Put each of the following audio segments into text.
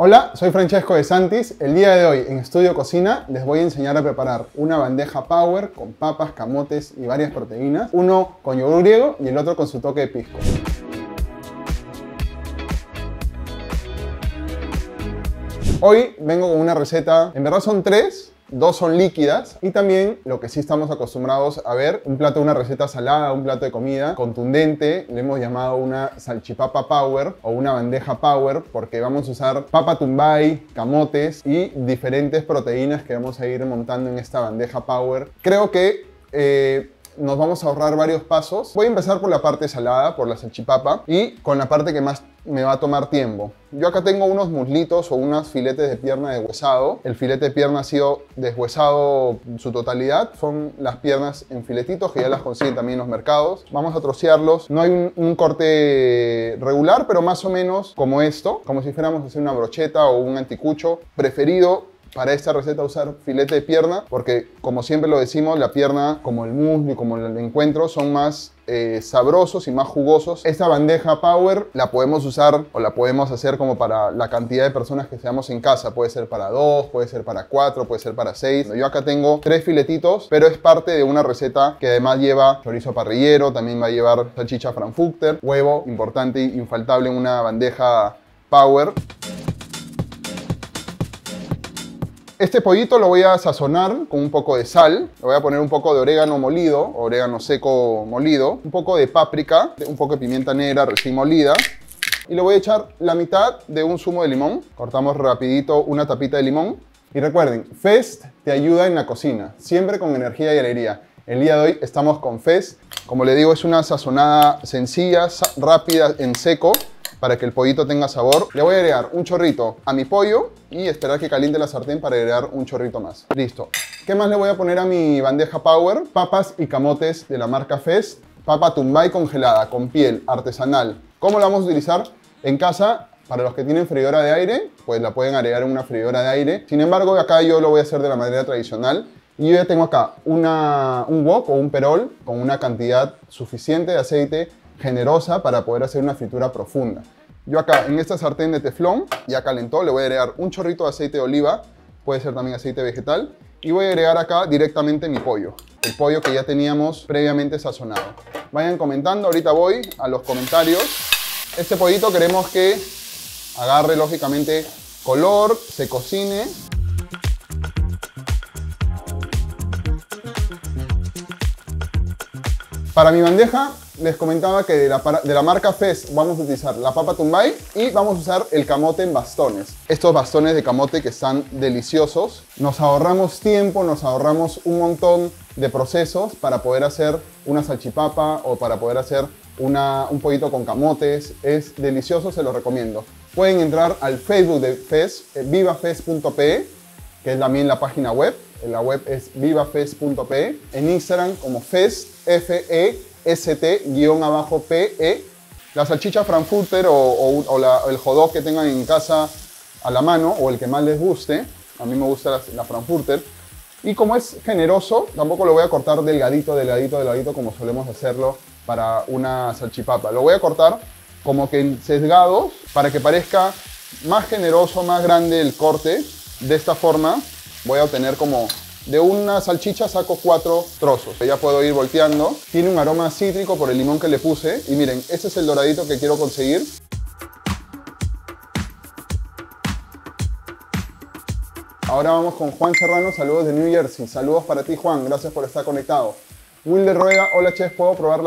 Hola, soy Francesco de Sanctis. El día de hoy en Estudio Cocina les voy a enseñar a preparar una bandeja power con papas, camotes y varias proteínas, uno con yogur griego y el otro con su toque de pisco. Hoy vengo con una receta, en verdad son tres. Dos son líquidas y también lo que sí estamos acostumbrados a ver, un plato, una receta salada, un plato de comida contundente, le hemos llamado una salchipapa power o una bandeja power porque vamos a usar papa tumbay, camotes y diferentes proteínas que vamos a ir montando en esta bandeja power. Creo que nos vamos a ahorrar varios pasos. Voy a empezar por la parte salada, por la salchipapa y con la parte que más me va a tomar tiempo. Yo acá tengo unos muslitos o unos filetes de pierna deshuesado. El filete de pierna ha sido deshuesado en su totalidad. Son las piernas en filetitos que ya las consiguen también en los mercados. Vamos a trocearlos. No hay un corte regular, pero más o menos como esto. Como si fuéramos a hacer una brocheta o un anticucho. Preferido para esta receta usar filete de pierna porque, como siempre lo decimos, la pierna, como el muslo y como el encuentro, son más sabrosos y más jugosos. Esta bandeja power la podemos usar o la podemos hacer como para la cantidad de personas que seamos en casa. Puede ser para 2, puede ser para 4, puede ser para 6. Yo acá tengo 3 filetitos, pero es parte de una receta que además lleva chorizo parrillero, también va a llevar salchicha frankfurter, huevo, importante e infaltable en una bandeja power. Este pollito lo voy a sazonar con un poco de sal, le voy a poner un poco de orégano molido, orégano seco molido, un poco de páprica, un poco de pimienta negra recién molida y le voy a echar la mitad de un zumo de limón. Cortamos rapidito una tapita de limón. Y recuerden, Fest te ayuda en la cocina, siempre con energía y alegría. El día de hoy estamos con Fest. Como le digo, es una sazonada sencilla, rápida, en seco, para que el pollito tenga sabor. Le voy a agregar un chorrito a mi pollo y esperar que caliente la sartén para agregar un chorrito más. Listo. ¿Qué más le voy a poner a mi bandeja power? Papas y camotes de la marca Fest. Papa tumbay congelada, con piel, artesanal. ¿Cómo la vamos a utilizar? En casa, para los que tienen freidora de aire, pues la pueden agregar en una freidora de aire. Sin embargo, acá yo lo voy a hacer de la manera tradicional. Y yo ya tengo acá un wok o un perol con una cantidad suficiente de aceite, generosa, para poder hacer una fritura profunda. Yo acá en esta sartén de teflón, ya calentó, le voy a agregar un chorrito de aceite de oliva, puede ser también aceite vegetal, y voy a agregar acá directamente mi pollo, el pollo que ya teníamos previamente sazonado. Vayan comentando, ahorita voy a los comentarios. Este pollito queremos que agarre lógicamente color, se cocine. Para mi bandeja, les comentaba que de la marca Fest vamos a utilizar la papa tumbay y vamos a usar el camote en bastones. Estos bastones de camote que están deliciosos. Nos ahorramos tiempo, nos ahorramos un montón de procesos para poder hacer una salchipapa o para poder hacer un pollito con camotes. Es delicioso, se los recomiendo. Pueden entrar al Facebook de Fest, vivafest.pe, que es también la página web. La web es vivafest.pe. En Instagram como Fest, F-E-S-T-PE. La salchicha frankfurter o el hot dog que tengan en casa a la mano o el que más les guste. A mí me gusta la frankfurter. Y como es generoso, tampoco lo voy a cortar delgadito, delgadito, delgadito como solemos hacerlo para una salchipapa. Lo voy a cortar como que en sesgados para que parezca más generoso, más grande el corte. De esta forma voy a obtener como... De una salchicha saco 4 trozos. Ya puedo ir volteando. Tiene un aroma cítrico por el limón que le puse. Y miren, este es el doradito que quiero conseguir. Ahora vamos con Juan Serrano. Saludos de New Jersey. Saludos para ti, Juan. Gracias por estar conectado. Will de Rueda. Hola, chef. Pude probar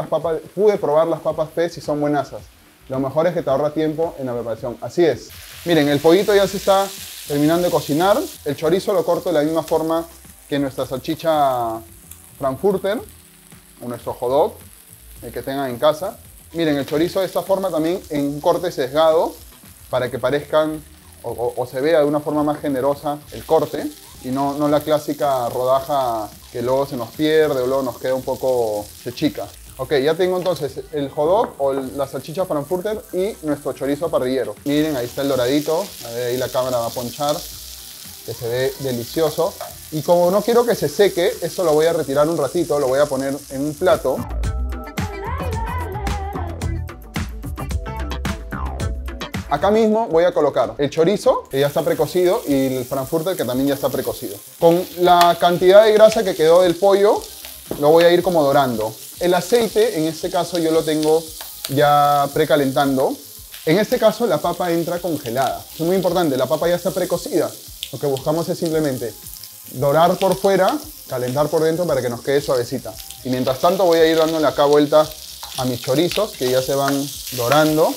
las papas Fest y son buenasas. Lo mejor es que te ahorra tiempo en la preparación. Así es. Miren, el pollito ya se está terminando de cocinar. El chorizo lo corto de la misma forma que nuestra salchicha frankfurter o nuestro hot dog, el que tengan en casa. Miren, el chorizo de esta forma también en un corte sesgado para que parezcan o se vea de una forma más generosa el corte y no la clásica rodaja que luego se nos pierde o luego nos queda un poco se chica. Ok, ya tengo entonces el hot dog o la salchicha frankfurter y nuestro chorizo parrillero. Miren, ahí está el doradito, a ver, ahí la cámara va a ponchar, que se ve delicioso. Y como no quiero que se seque, esto lo voy a retirar un ratito, lo voy a poner en un plato. Acá mismo voy a colocar el chorizo, que ya está precocido, y el frankfurter, que también ya está precocido. Con la cantidad de grasa que quedó del pollo, lo voy a ir como dorando. El aceite, en este caso, yo lo tengo ya precalentando. En este caso, la papa entra congelada. Es muy importante, la papa ya está precocida. Lo que buscamos es simplemente dorar por fuera, calentar por dentro para que nos quede suavecita. Y mientras tanto voy a ir dándole acá vuelta a mis chorizos, que ya se van dorando.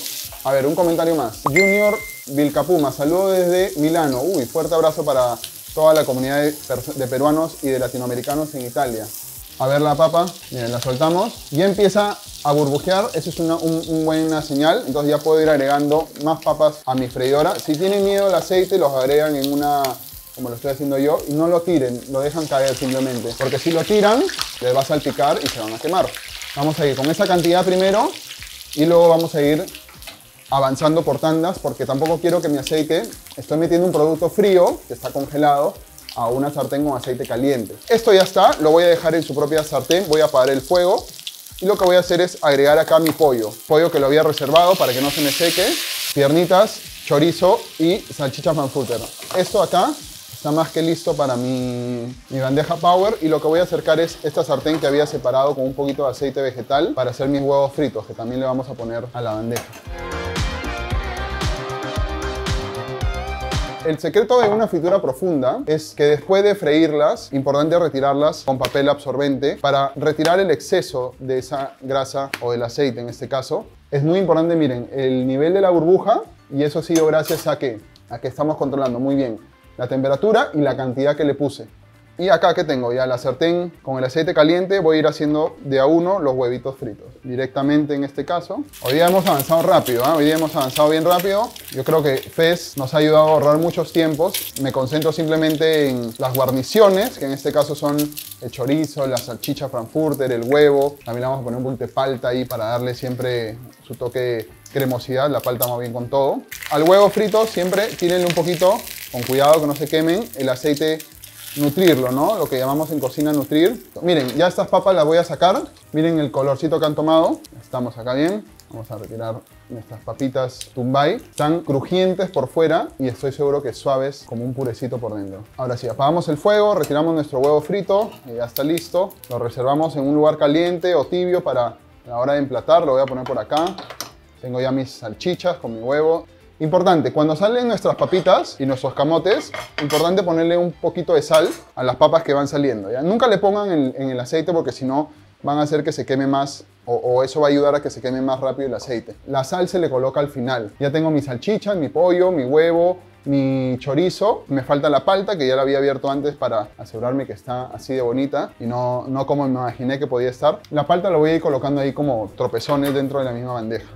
A ver, un comentario más. Junior Vilcapuma, saludo desde Milano. Uy, fuerte abrazo para toda la comunidad de peruanos y de latinoamericanos en Italia. A ver la papa, miren, la soltamos. Ya empieza a burbujear, eso es una buena señal. Entonces ya puedo ir agregando más papas a mi freidora. Si tienen miedo al aceite, los agregan en una... como lo estoy haciendo yo, y no lo tiren, lo dejan caer simplemente, porque si lo tiran, les va a salpicar y se van a quemar. Vamos a ir con esa cantidad primero y luego vamos a ir avanzando por tandas, porque tampoco quiero que mi aceite... Estoy metiendo un producto frío, que está congelado, a una sartén con aceite caliente. Esto ya está, lo voy a dejar en su propia sartén, voy a apagar el fuego y lo que voy a hacer es agregar acá mi pollo. Pollo que lo había reservado para que no se me seque, piernitas, chorizo y salchichas frankfurter. Esto acá está más que listo para mi bandeja power, y lo que voy a acercar es esta sartén que había separado con un poquito de aceite vegetal para hacer mis huevos fritos, que también le vamos a poner a la bandeja. El secreto de una fritura profunda es que después de freírlas, importante retirarlas con papel absorbente para retirar el exceso de esa grasa o del aceite en este caso. Es muy importante, miren, el nivel de la burbuja, y eso ha sido gracias a que estamos controlando muy bien la temperatura y la cantidad que le puse. Y acá que tengo ya la sartén con el aceite caliente, voy a ir haciendo de a uno los huevitos fritos, directamente en este caso. Hoy día hemos avanzado rápido, ¿eh? Hoy día hemos avanzado bien rápido. Yo creo que Fest nos ha ayudado a ahorrar muchos tiempos. Me concentro simplemente en las guarniciones, que en este caso son el chorizo, la salchicha frankfurter, el huevo. También le vamos a poner un poquito de palta ahí para darle siempre su toque de cremosidad. La palta va bien con todo. Al huevo frito siempre tírenle un poquito, con cuidado que no se quemen, el aceite. Nutrirlo, ¿no? Lo que llamamos en cocina nutrir. Miren, ya estas papas las voy a sacar. Miren el colorcito que han tomado. Estamos acá bien. Vamos a retirar nuestras papitas Tumbay. Están crujientes por fuera y estoy seguro que suaves como un purecito por dentro. Ahora sí, apagamos el fuego, retiramos nuestro huevo frito. Ya está listo. Lo reservamos en un lugar caliente o tibio para la hora de emplatar. Lo voy a poner por acá. Tengo ya mis salchichas con mi huevo. Importante, cuando salen nuestras papitas y nuestros camotes, importante ponerle un poquito de sal a las papas que van saliendo, ¿ya? Nunca le pongan en el aceite, porque si no van a hacer que se queme más, o eso va a ayudar a que se queme más rápido el aceite. La sal se le coloca al final. Ya tengo mi salchicha, mi pollo, mi huevo, mi chorizo. Me falta la palta, que ya la había abierto antes para asegurarme que está así de bonita y no como me imaginé que podía estar. La palta la voy a ir colocando ahí como tropezones dentro de la misma bandeja.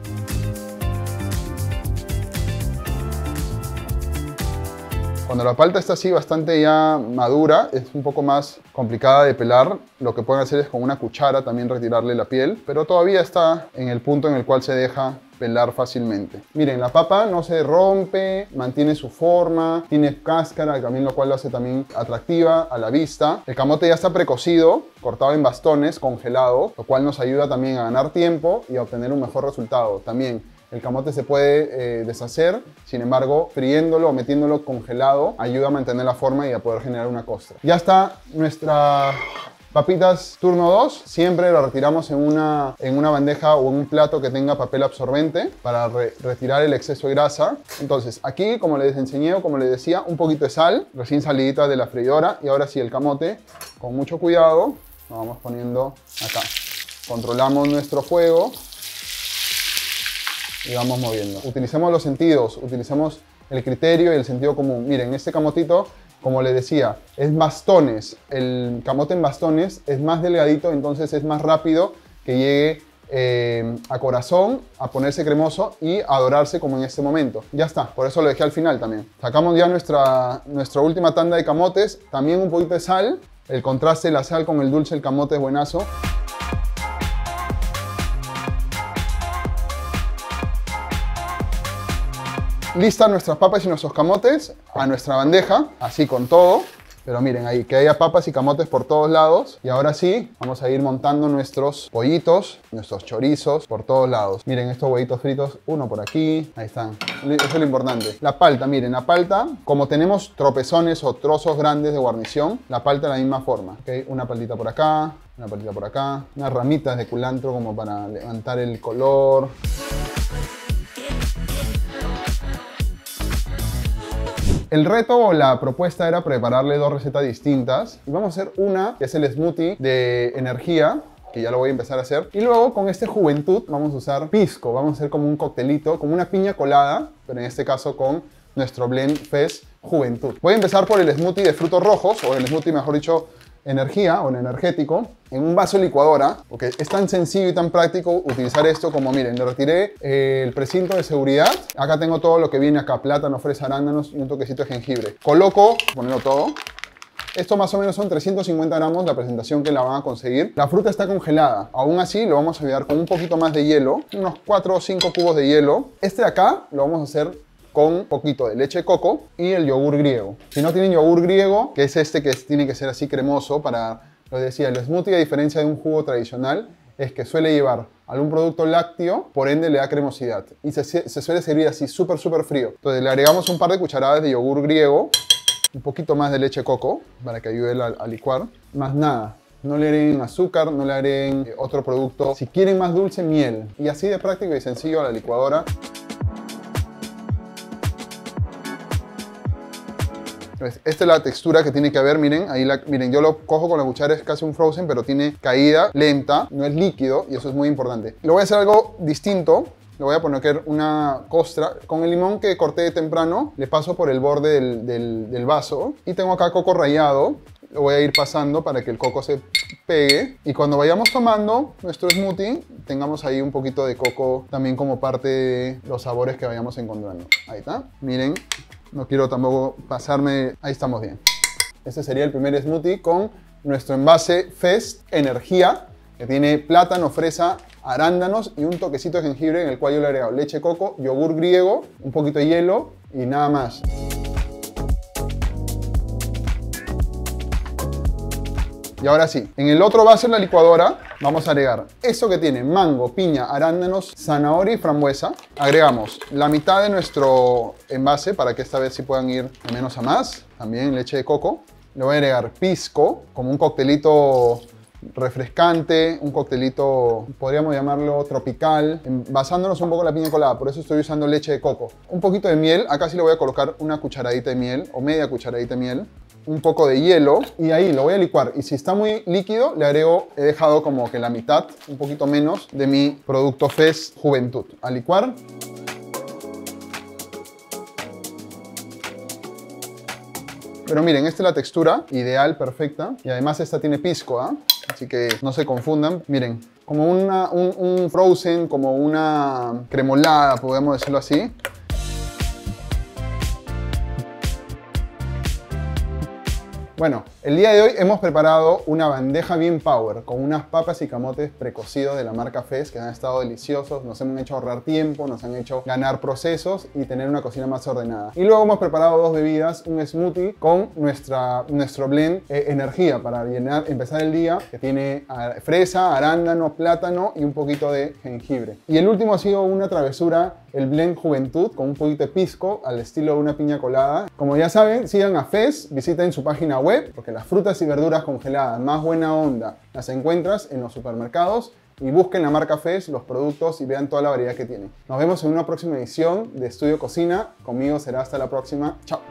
Cuando la palta está así bastante ya madura, es un poco más complicada de pelar. Lo que pueden hacer es con una cuchara también retirarle la piel, pero todavía está en el punto en el cual se deja pelar fácilmente. Miren, la papa no se rompe, mantiene su forma, tiene cáscara, también lo cual lo hace también atractiva a la vista. El camote ya está precocido, cortado en bastones, congelado, lo cual nos ayuda también a ganar tiempo y a obtener un mejor resultado también. El camote se puede deshacer, sin embargo, friéndolo o metiéndolo congelado ayuda a mantener la forma y a poder generar una costra. Ya está nuestra papitas turno 2. Siempre lo retiramos en una bandeja o en un plato que tenga papel absorbente para retirar el exceso de grasa. Entonces, aquí, como les enseñé o como les decía, un poquito de sal, recién salidita de la freidora. Y ahora sí, el camote, con mucho cuidado, lo vamos poniendo acá. Controlamos nuestro fuego y vamos moviendo. Utilicemos los sentidos, utilicemos el criterio y el sentido común. Miren, este camotito, como les decía, es bastones. El camote en bastones es más delgadito, entonces es más rápido que llegue a corazón, a ponerse cremoso y a dorarse como en este momento. Ya está, por eso lo dejé al final también. Sacamos ya nuestra última tanda de camotes, también un poquito de sal. El contraste de la sal con el dulce del camote es buenazo. Listas nuestras papas y nuestros camotes a nuestra bandeja, así con todo. Pero miren ahí, que haya papas y camotes por todos lados. Y ahora sí, vamos a ir montando nuestros pollitos, nuestros chorizos por todos lados. Miren estos huevitos fritos, uno por aquí. Ahí están, eso es lo importante. La palta, miren, la palta, como tenemos tropezones o trozos grandes de guarnición, la palta de la misma forma. ¿Okay? Una paltita por acá, una paltita por acá. Unas ramitas de culantro como para levantar el color. El reto o la propuesta era prepararle dos recetas distintas. Y vamos a hacer una que es el smoothie de energía, que ya lo voy a empezar a hacer. Y luego con este juventud vamos a usar pisco. Vamos a hacer como un coctelito, como una piña colada, pero en este caso con nuestro blend Fest Juventud. Voy a empezar por el smoothie de frutos rojos, o el smoothie mejor dicho, energía o en energético, en un vaso licuadora, porque es tan sencillo y tan práctico utilizar esto como, miren, le retiré el precinto de seguridad. Acá tengo todo lo que viene acá, plátano, fresa, arándanos y un toquecito de jengibre. Coloco, ponerlo todo. Esto más o menos son 350 gramos la presentación que la van a conseguir. La fruta está congelada. Aún así lo vamos a ayudar con un poquito más de hielo, unos 4 o 5 cubos de hielo. Este de acá lo vamos a hacer con poquito de leche de coco y el yogur griego. Si no tienen yogur griego, que es este que tiene que ser así cremoso para, lo decía, el smoothie, a diferencia de un jugo tradicional, es que suele llevar algún producto lácteo, por ende le da cremosidad. Y se suele servir así súper, súper frío. Entonces le agregamos un par de cucharadas de yogur griego, un poquito más de leche de coco para que ayude a licuar. Más nada. No le agreguen azúcar, no le agreguen otro producto. Si quieren más dulce, miel. Y así de práctico y sencillo a la licuadora. Esta es la textura que tiene que haber, miren, ahí miren, yo lo cojo con la cuchara, es casi un frozen, pero tiene caída lenta, no es líquido y eso es muy importante. Le voy a hacer algo distinto, le voy a poner una costra. Con el limón que corté temprano, le paso por el borde del vaso y tengo acá coco rallado. Lo voy a ir pasando para que el coco se pegue y cuando vayamos tomando nuestro smoothie, tengamos ahí un poquito de coco también como parte de los sabores que vayamos encontrando. Ahí está, miren. No quiero tampoco pasarme. Ahí estamos bien. Este sería el primer smoothie con nuestro envase Fest Energía, que tiene plátano, fresa, arándanos y un toquecito de jengibre, en el cual yo le he agregado leche coco, yogur griego, un poquito de hielo y nada más. Y ahora sí, en el otro vaso en la licuadora vamos a agregar esto que tiene mango, piña, arándanos, zanahoria y frambuesa. Agregamos la mitad de nuestro envase para que esta vez sí puedan ir de menos a más. También leche de coco. Le voy a agregar pisco como un coctelito refrescante, un coctelito, podríamos llamarlo tropical, basándonos un poco en la piña colada, por eso estoy usando leche de coco. Un poquito de miel, acá sí le voy a colocar una cucharadita de miel o media cucharadita de miel. Un poco de hielo y ahí lo voy a licuar. Y si está muy líquido, le agrego, he dejado como que la mitad, un poquito menos, de mi producto Fest Juventud. A licuar. Pero miren, esta es la textura ideal, perfecta. Y además esta tiene pisco, ¿eh? Así que no se confundan. Miren, como un frozen, como una cremolada, podemos decirlo así. Bueno, el día de hoy hemos preparado una bandeja bien power con unas papas y camotes precocidos de la marca Fest que han estado deliciosos, nos han hecho ahorrar tiempo, nos han hecho ganar procesos y tener una cocina más ordenada. Y luego hemos preparado dos bebidas, un smoothie con nuestro blend energía para empezar el día, que tiene fresa, arándano, plátano y un poquito de jengibre. Y el último ha sido una travesura, el blend Juventud con un poquito de pisco al estilo de una piña colada. Como ya saben, sigan a Fest, visiten su página web, porque las frutas y verduras congeladas más buena onda las encuentras en los supermercados, y busquen la marca Fest, los productos y vean toda la variedad que tienen. Nos vemos en una próxima edición de Estudio Cocina. Conmigo será hasta la próxima. Chao.